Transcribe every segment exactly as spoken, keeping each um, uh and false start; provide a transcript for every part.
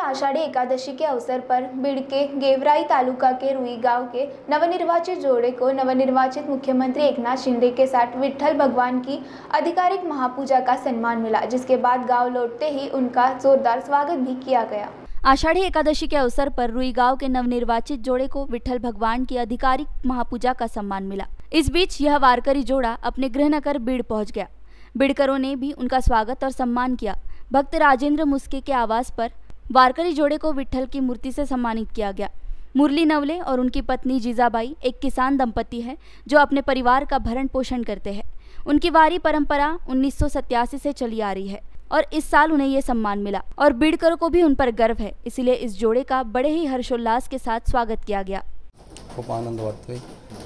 आषाढ़ी एकादशी के अवसर पर बीड के गेवराई तालुका के रुई गांव के नवनिर्वाचित जोड़े को नवनिर्वाचित मुख्यमंत्री एकनाथ शिंदे के साथ विठल भगवान की आधिकारिक महापूजा का सम्मान मिला, जिसके बाद गांव लौटते ही उनका जोरदार स्वागत भी किया गया। आषाढ़ी एकादशी के अवसर पर रुई गांव के नवनिर्वाचित जोड़े को विठल भगवान की आधिकारिक महापूजा का सम्मान मिला। इस बीच यह वारकरी जोड़ा अपने गृहनगर बीड पहुँच गया। बीडकरों ने भी उनका स्वागत और सम्मान किया। भक्त राजेंद्र मुस्के के आवास पर वारकरी जोड़े को विठल की मूर्ति से सम्मानित किया गया। मुरली नवले और उनकी पत्नी जीजाबाई एक किसान दंपति है जो अपने परिवार का भरण पोषण करते हैं। उनकी वारी परंपरा उन्नीस सौ सत्तासी से चली आ रही है और इस साल उन्हें ये सम्मान मिला और बीडकरों को भी उन पर गर्व है, इसलिए इस जोड़े का बड़े ही हर्षोल्लास के साथ स्वागत किया गया। खूब आनंद वाटतोय।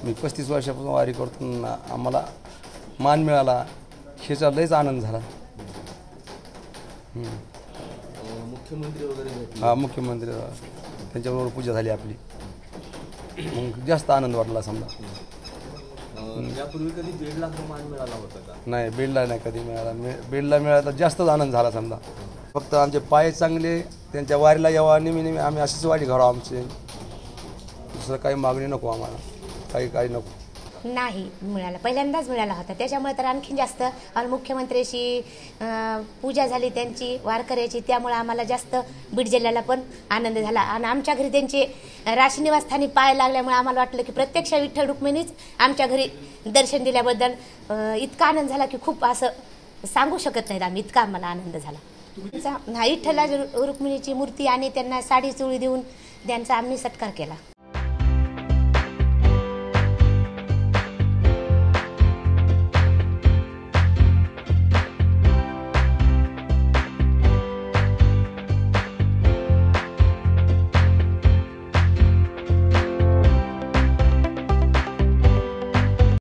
मी पस्तीस वर्षापासून वारी करतो, आम्हाला मान मिळाला, हेचा लयच आनंद झाला। मुख्यमंत्री वगैरे हाँ मुख्यमंत्री त्यांच्याबरोबर पूजा झाली आपली, मग जास्त आनंद वाटला। समजा यापूर्वी कधी बीडला मान मिळाला होता का? नाही, बीडला नाही कधी मिळाला। बीडला मिळाला तर जास्तच आनंद झाला। समजा फक्त आमचे पाय चांगले, त्यांच्या वारीला यावा, नेहमी नेहमी आम्ही अशीच वारी घडवू। आमचे दुसरं काही मागणी नको आम्हाला, काही काही नको नाही। मिळाला, पहिल्यांदाच मिळाला होता, त्याच्यामुळे तर आणखी जास्त। आणि मुख्यमंत्र्यांशी पूजा झाली त्यांची वारकऱ्याची, त्यामुळे आम्हाला जास्त बीड जिल्ह्याला पण आनंद झाला। आणि आमच्या घरी त्यांचे राशीनिवासस्थानी पाय लागल्यामुळे आम्हाला वाटलं की प्रत्यक्ष विठ्ठल रुक्मिणीच आमच्या घरी दर्शन दिल्याबद्दल इतका आनंद झाला की खूप असं सांगू शकत नाहीत आम्ही, इतका आम्हाला आनंद झाला। विठ्ठला रुक्मिणीची मूर्ती आणि त्यांना साडी चोळी देऊन त्यांचा आम्ही सत्कार केला।